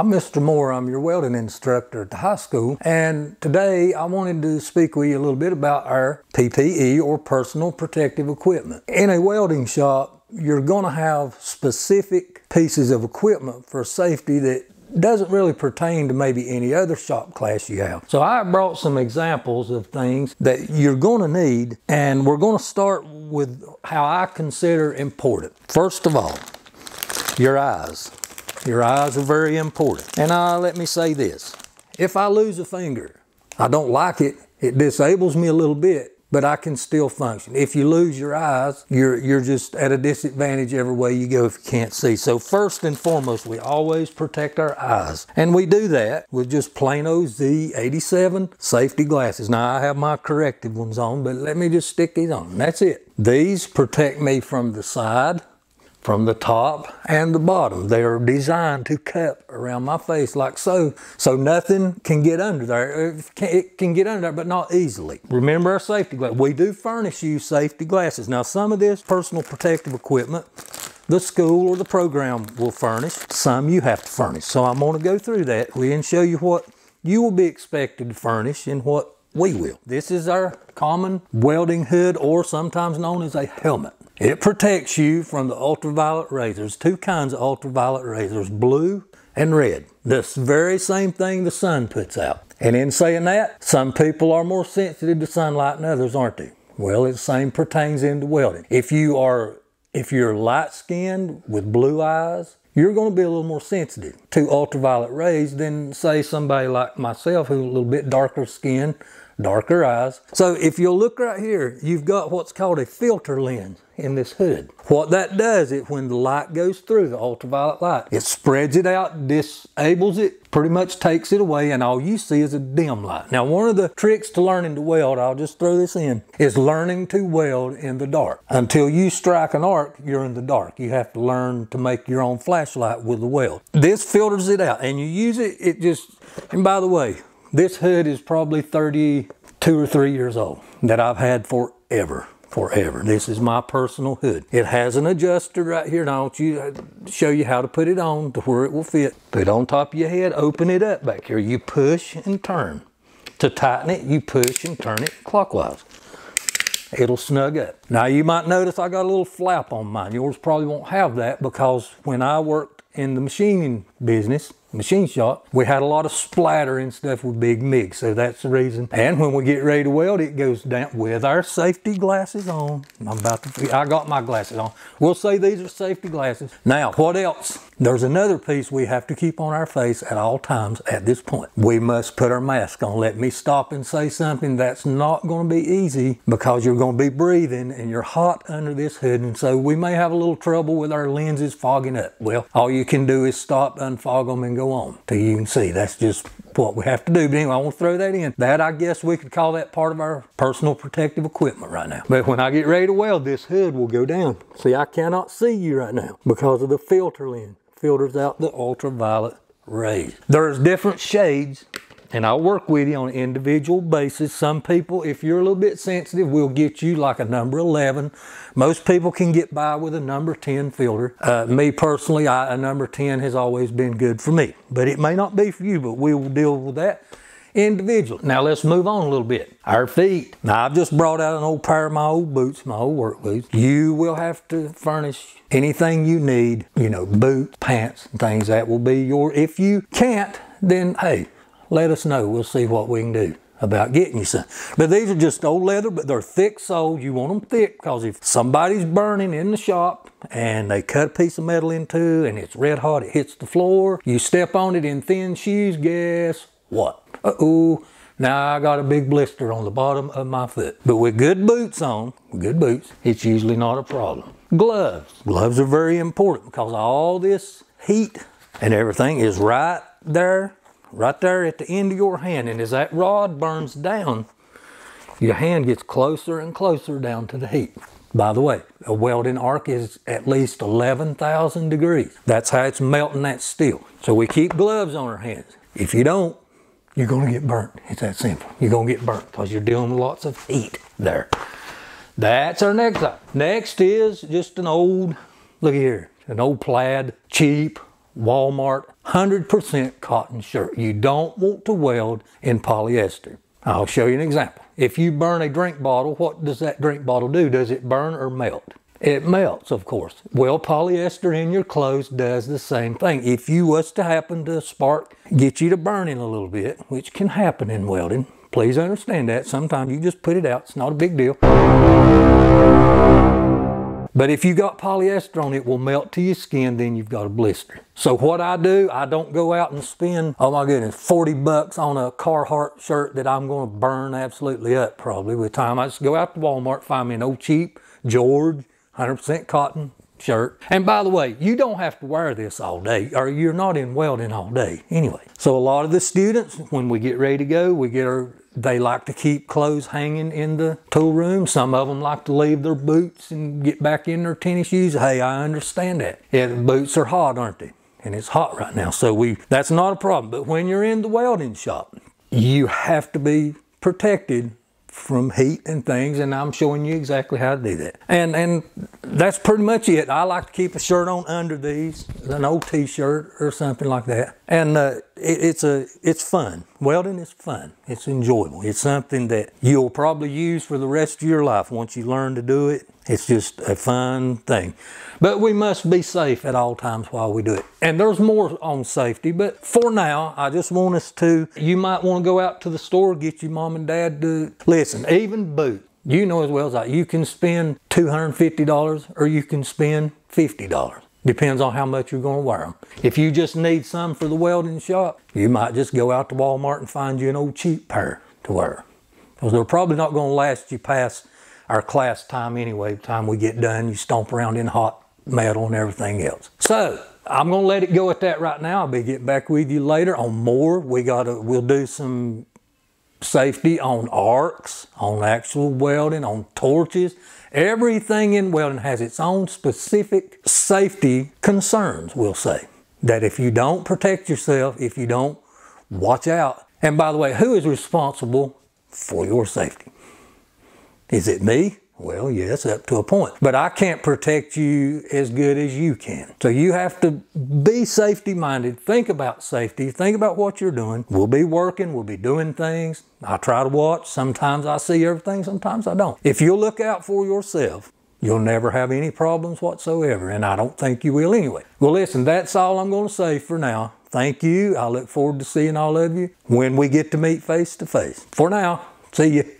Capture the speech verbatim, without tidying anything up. I'm Mister Moore, I'm your welding instructor at the high school, and today I wanted to speak with you a little bit about our P P E, or personal protective equipment. In a welding shop, you're going to have specific pieces of equipment for safety that doesn't really pertain to maybe any other shop class you have. So I brought some examples of things that you're going to need, and we're going to start with how I consider important. First of all, your eyes. Your eyes are very important. And uh, let me say this. If I lose a finger, I don't like it. It disables me a little bit, but I can still function. If you lose your eyes, you're, you're just at a disadvantage every way you go if you can't see. So first and foremost, we always protect our eyes. And we do that with just Plano Z eighty-seven safety glasses. Now I have my corrective ones on, but let me just stick these on. That's it. These protect me from the side, from the top, and the bottom. They are designed to cut around my face like so, so nothing can get under there. It can get under there, but not easily. Remember our safety glasses. We do furnish you safety glasses. Now, some of this personal protective equipment, the school or the program will furnish. Some you have to furnish. So I'm gonna go through that and show you what you will be expected to furnish and what we will. This is our common welding hood, or sometimes known as a helmet. It protects you from the ultraviolet rays. There's two kinds of ultraviolet rays. There's blue and red. This very same thing the sun puts out. And in saying that, some people are more sensitive to sunlight than others, aren't they? Well, the same pertains into welding. If you are, if you're light-skinned with blue eyes, you're going to be a little more sensitive to ultraviolet rays than, say, somebody like myself who's a little bit darker skinned, darker eyes. So if you'll look right here, you've got what's called a filter lens in this hood. What that does is when the light goes through, the ultraviolet light, it spreads it out, disables it, pretty much takes it away, and all you see is a dim light. Now, one of the tricks to learning to weld, I'll just throw this in, is learning to weld in the dark. Until you strike an arc, you're in the dark. You have to learn to make your own flashlight with the weld. This filters it out, and you use it, it just, and by the way, this hood is probably thirty-two or three years old that I've had forever, forever. This is my personal hood. It has an adjuster right here, and I want you to show you how to put it on to where it will fit. Put it on top of your head, open it up back here. You push and turn. To tighten it, you push and turn it clockwise. It'll snug up. Now you might notice I got a little flap on mine. Yours probably won't have that because when I worked in the machining business, machine shop, we had a lot of splatter and stuff with big MIG, so that's the reason. And when we get ready to weld, it goes down with our safety glasses on. I'm about to, I got my glasses on. We'll say these are safety glasses. Now, what else? There's another piece we have to keep on our face at all times at this point. We must put our mask on. Let me stop and say something. That's not going to be easy because you're going to be breathing and you're hot under this hood, and so we may have a little trouble with our lenses fogging up. Well, all you can do is stop, unfog them, and go Go on till you can see. That's just what we have to do. But anyway, I want to throw that in. That, I guess we could call that part of our personal protective equipment right now. But when I get ready to weld, this hood will go down. See, I cannot see you right now because of the filter lens. Filters out the ultraviolet rays. There's different shades, and I'll work with you on an individual basis. Some people, if you're a little bit sensitive, will get you like a number eleven. Most people can get by with a number ten filter. Uh, me personally, I, a number ten has always been good for me, but it may not be for you, but we will deal with that individually. Now let's move on a little bit. Our feet. Now I've just brought out an old pair of my old boots, my old work boots. You will have to furnish anything you need, you know, boots, pants, and things that will be your, if you can't, then hey, let us know. We'll see what we can do about getting you some. But these are just old leather, but they're thick soled. You want them thick because if somebody's burning in the shop and they cut a piece of metal in two and it's red hot, it hits the floor, you step on it in thin shoes, guess what? Uh-oh, now I got a big blister on the bottom of my foot. But with good boots on, good boots, it's usually not a problem. Gloves. Gloves are very important because all this heat and everything is right there right there at the end of your hand, and as that rod burns down, your hand gets closer and closer down to the heat. By the way, a welding arc is at least eleven thousand degrees. That's how it's melting that steel. So we keep gloves on our hands. If you don't, you're going to get burnt. It's that simple. You're going to get burnt because you're dealing with lots of heat there. That's our next item. Next is just an old, look here, an old plaid, cheap Walmart one hundred percent cotton shirt. You don't want to weld in polyester. I'll show you an example. If you burn a drink bottle, what does that drink bottle do? Does it burn or melt? It melts, of course. Well, polyester in your clothes does the same thing. If you was to happen to spark, get you to burning a little bit, which can happen in welding. Please understand that. Sometimes you just put it out. It's not a big deal. But if you got polyester on, it will melt to your skin, then you've got a blister. So what I do, I don't go out and spend, oh my goodness, forty bucks on a Carhartt shirt that I'm going to burn absolutely up probably with time. I just go out to Walmart, find me an old cheap George one hundred percent cotton shirt. And by the way, you don't have to wear this all day, or you're not in welding all day anyway. So a lot of the students, when we get ready to go, we get our, they like to keep clothes hanging in the tool room. Some of them like to leave their boots and get back in their tennis shoes. Hey, I understand that. Yeah, the boots are hot, aren't they? And it's hot right now. So we, that's not a problem. But when you're in the welding shop, you have to be protected from heat and things, and I'm showing you exactly how to do that. And and that's pretty much it. I like to keep a shirt on under these, an old t-shirt or something like that. And uh, it, it's a it's fun. Welding is fun. It's enjoyable. It's something that you'll probably use for the rest of your life once you learn to do it. It's just a fun thing. But we must be safe at all times while we do it. And there's more on safety, but for now, I just want us to, you might want to go out to the store, get your mom and dad to, listen, even boots. You know as well as I, you can spend two hundred fifty dollars or you can spend fifty dollars. Depends on how much you're going to wear them. If you just need some for the welding shop, you might just go out to Walmart and find you an old cheap pair to wear. Because they're probably not going to last you past our class time anyway. By the time we get done, you stomp around in hot metal and everything else. So I'm gonna let it go at that right now. I'll be getting back with you later on more. We gotta, we'll do some safety on arcs, on actual welding, on torches. Everything in welding has its own specific safety concerns, we'll say. That if you don't protect yourself, if you don't watch out. And by the way, who is responsible for your safety? Is it me? Well, yes, up to a point. But I can't protect you as good as you can. So you have to be safety-minded. Think about safety. Think about what you're doing. We'll be working. We'll be doing things. I try to watch. Sometimes I see everything. Sometimes I don't. If you'll look out for yourself, you'll never have any problems whatsoever. And I don't think you will anyway. Well, listen, that's all I'm going to say for now. Thank you. I look forward to seeing all of you when we get to meet face to face. For now, see you.